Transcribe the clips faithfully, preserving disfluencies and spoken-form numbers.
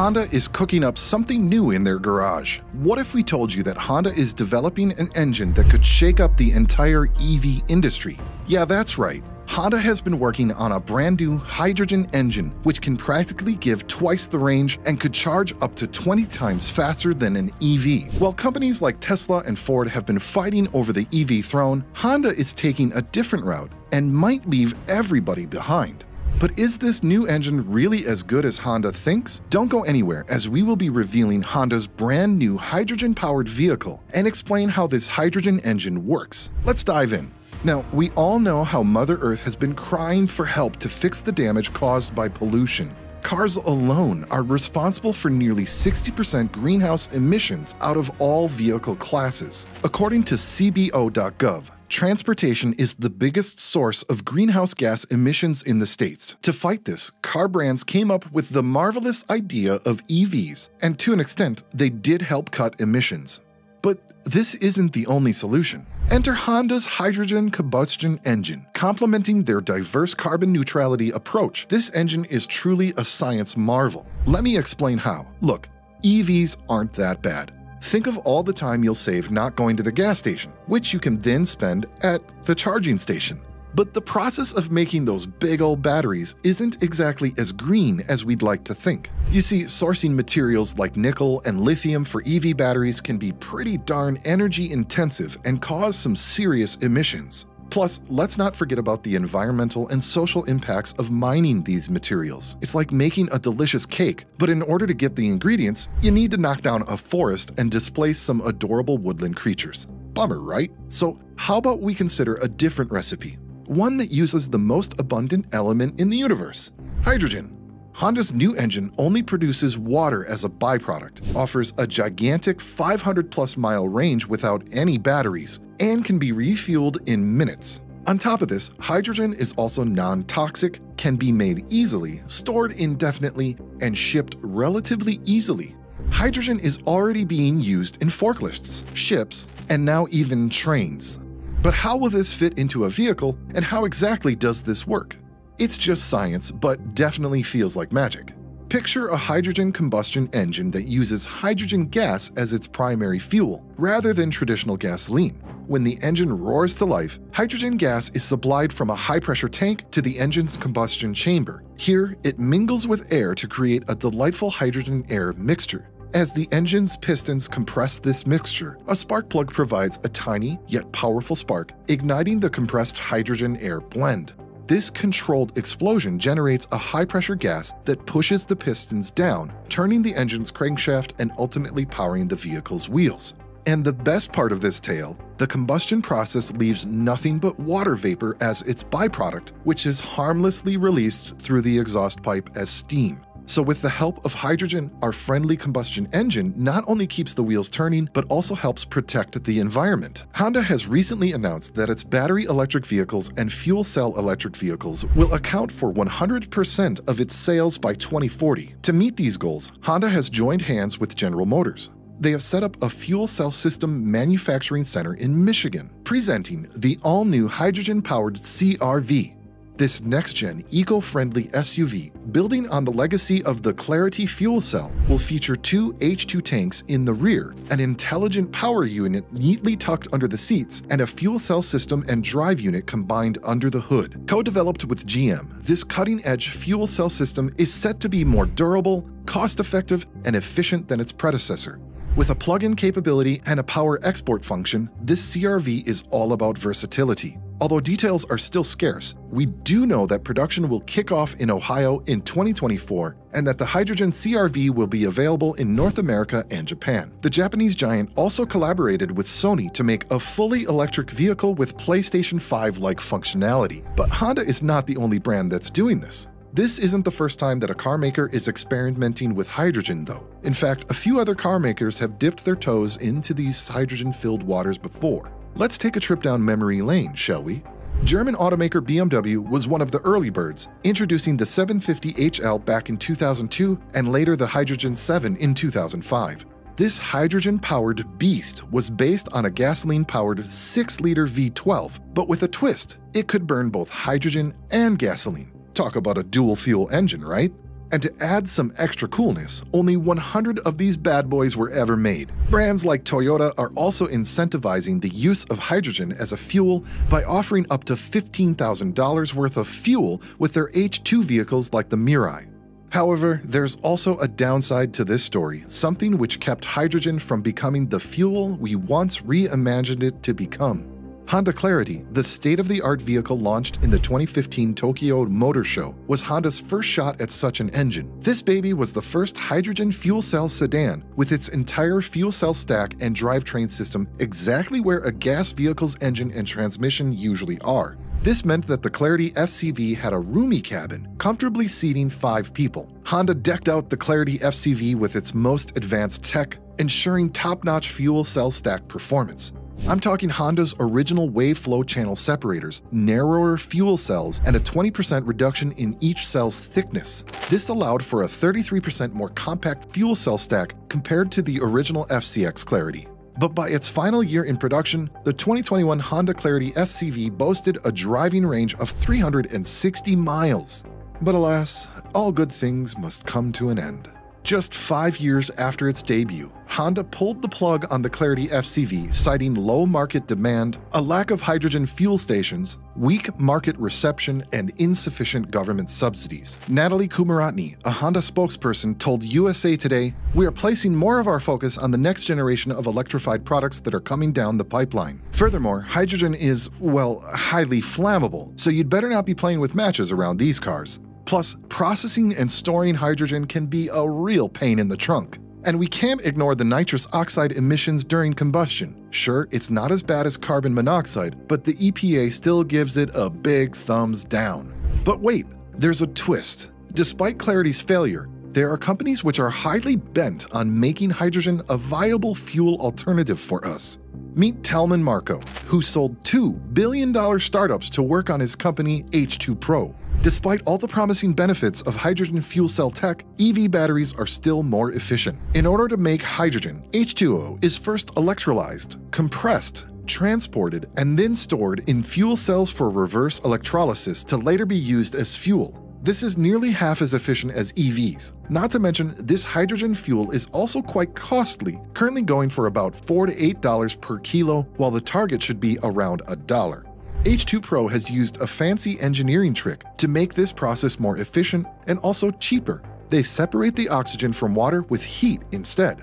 Honda is cooking up something new in their garage. What if we told you that Honda is developing an engine that could shake up the entire E V industry? Yeah, that's right. Honda has been working on a brand new hydrogen engine, which can practically give twice the range and could charge up to twenty times faster than an E V. While companies like Tesla and Ford have been fighting over the E V throne, Honda is taking a different route and might leave everybody behind. But is this new engine really as good as Honda thinks? Don't go anywhere, as we will be revealing Honda's brand new hydrogen-powered vehicle and explain how this hydrogen engine works. Let's dive in. Now, we all know how Mother Earth has been crying for help to fix the damage caused by pollution. Cars alone are responsible for nearly sixty percent greenhouse emissions out of all vehicle classes. According to C B O dot gov, transportation is the biggest source of greenhouse gas emissions in the States. To fight this, car brands came up with the marvelous idea of E Vs, and to an extent, they did help cut emissions. But this isn't the only solution. Enter Honda's hydrogen combustion engine. Complementing their diverse carbon neutrality approach, this engine is truly a science marvel. Let me explain how. Look, E Vs aren't that bad. Think of all the time you'll save not going to the gas station, which you can then spend at the charging station. But the process of making those big old batteries isn't exactly as green as we'd like to think. You see, sourcing materials like nickel and lithium for E V batteries can be pretty darn energy intensive and cause some serious emissions. Plus, let's not forget about the environmental and social impacts of mining these materials. It's like making a delicious cake, but in order to get the ingredients, you need to knock down a forest and displace some adorable woodland creatures. Bummer, right? So how about we consider a different recipe? One that uses the most abundant element in the universe, hydrogen. Honda's new engine only produces water as a byproduct, offers a gigantic five hundred plus mile range without any batteries, and can be refueled in minutes. On top of this, hydrogen is also non-toxic, can be made easily, stored indefinitely, and shipped relatively easily. Hydrogen is already being used in forklifts, ships, and now even trains. But how will this fit into a vehicle, and how exactly does this work? It's just science, but definitely feels like magic. Picture a hydrogen combustion engine that uses hydrogen gas as its primary fuel, rather than traditional gasoline. When the engine roars to life, hydrogen gas is supplied from a high-pressure tank to the engine's combustion chamber. Here, it mingles with air to create a delightful hydrogen-air mixture. As the engine's pistons compress this mixture, a spark plug provides a tiny yet powerful spark, igniting the compressed hydrogen-air blend. This controlled explosion generates a high-pressure gas that pushes the pistons down, turning the engine's crankshaft and ultimately powering the vehicle's wheels. And the best part of this tale, the combustion process leaves nothing but water vapor as its byproduct, which is harmlessly released through the exhaust pipe as steam. So with the help of hydrogen, our friendly combustion engine not only keeps the wheels turning, but also helps protect the environment. Honda has recently announced that its battery electric vehicles and fuel cell electric vehicles will account for one hundred percent of its sales by twenty forty. To meet these goals, Honda has joined hands with General Motors. They have set up a fuel cell system manufacturing center in Michigan, presenting the all-new hydrogen-powered C R V. This next-gen, eco-friendly S U V, building on the legacy of the Clarity Fuel Cell, will feature two H two tanks in the rear, an intelligent power unit neatly tucked under the seats, and a fuel cell system and drive unit combined under the hood. Co-developed with G M, this cutting-edge fuel cell system is set to be more durable, cost-effective, and efficient than its predecessor. With a plug-in capability and a power export function, this C R V is all about versatility. Although details are still scarce, we do know that production will kick off in Ohio in twenty twenty-four and that the hydrogen C R V will be available in North America and Japan. The Japanese giant also collaborated with Sony to make a fully electric vehicle with PlayStation five-like functionality. But Honda is not the only brand that's doing this. This isn't the first time that a car maker is experimenting with hydrogen, though. In fact, a few other car makers have dipped their toes into these hydrogen-filled waters before. Let's take a trip down memory lane, shall we? German automaker B M W was one of the early birds, introducing the seven fifty H L back in two thousand two and later the Hydrogen seven in two thousand five. This hydrogen-powered beast was based on a gasoline-powered six liter V twelve, but with a twist, it could burn both hydrogen and gasoline. Talk about a dual-fuel engine, right? And to add some extra coolness, only one hundred of these bad boys were ever made. Brands like Toyota are also incentivizing the use of hydrogen as a fuel by offering up to fifteen thousand dollars worth of fuel with their H two vehicles like the Mirai. However, there's also a downside to this story, something which kept hydrogen from becoming the fuel we once reimagined it to become. Honda Clarity, the state-of-the-art vehicle launched in the twenty fifteen Tokyo Motor Show, was Honda's first shot at such an engine. This baby was the first hydrogen fuel cell sedan, with its entire fuel cell stack and drivetrain system exactly where a gas vehicle's engine and transmission usually are. This meant that the Clarity F C V had a roomy cabin, comfortably seating five people. Honda decked out the Clarity F C V with its most advanced tech, ensuring top-notch fuel cell stack performance. I'm talking Honda's original wave flow channel separators, narrower fuel cells, and a twenty percent reduction in each cell's thickness. This allowed for a thirty-three percent more compact fuel cell stack compared to the original F C X Clarity. But by its final year in production, the twenty twenty-one Honda Clarity F C V boasted a driving range of three hundred sixty miles. But alas, all good things must come to an end. Just five years after its debut, Honda pulled the plug on the Clarity F C V, citing low market demand, a lack of hydrogen fuel stations, weak market reception, and insufficient government subsidies. Natalie Kumaratni, a Honda spokesperson, told U S A Today, "We are placing more of our focus on the next generation of electrified products that are coming down the pipeline. Furthermore, hydrogen is, well, highly flammable, so you'd better not be playing with matches around these cars. Plus, processing and storing hydrogen can be a real pain in the trunk. And we can't ignore the nitrous oxide emissions during combustion. Sure, it's not as bad as carbon monoxide, but the E P A still gives it a big thumbs down." But wait, there's a twist. Despite Clarity's failure, there are companies which are highly bent on making hydrogen a viable fuel alternative for us. Meet Talman Marco, who sold two billion dollar startups to work on his company H two Pro. Despite all the promising benefits of hydrogen fuel cell tech, E V batteries are still more efficient. In order to make hydrogen, H two O is first electrolyzed, compressed, transported, and then stored in fuel cells for reverse electrolysis to later be used as fuel. This is nearly half as efficient as E Vs. Not to mention, this hydrogen fuel is also quite costly, currently going for about four to eight dollars per kilo, while the target should be around a dollar. H two Pro has used a fancy engineering trick to make this process more efficient and also cheaper. They separate the oxygen from water with heat instead.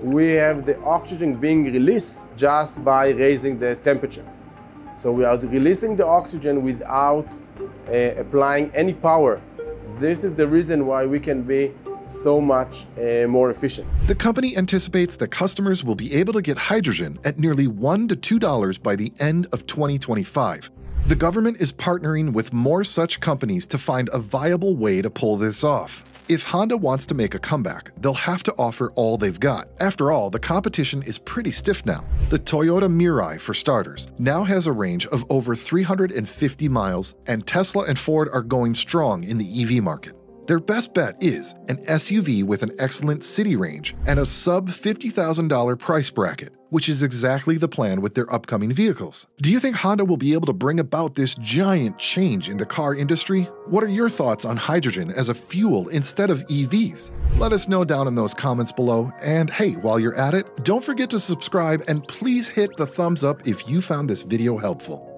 We have the oxygen being released just by raising the temperature. So we are releasing the oxygen without uh, applying any power. This is the reason why we can be so much uh, more efficient. The company anticipates that customers will be able to get hydrogen at nearly one dollar to two dollars by the end of twenty twenty-five. The government is partnering with more such companies to find a viable way to pull this off. If Honda wants to make a comeback, they'll have to offer all they've got. After all, the competition is pretty stiff now. The Toyota Mirai, for starters, now has a range of over three hundred fifty miles, and Tesla and Ford are going strong in the E V market. Their best bet is an S U V with an excellent city range and a sub fifty thousand dollar price bracket, which is exactly the plan with their upcoming vehicles. Do you think Honda will be able to bring about this giant change in the car industry? What are your thoughts on hydrogen as a fuel instead of E Vs? Let us know down in those comments below. And hey, while you're at it, don't forget to subscribe and please hit the thumbs up if you found this video helpful.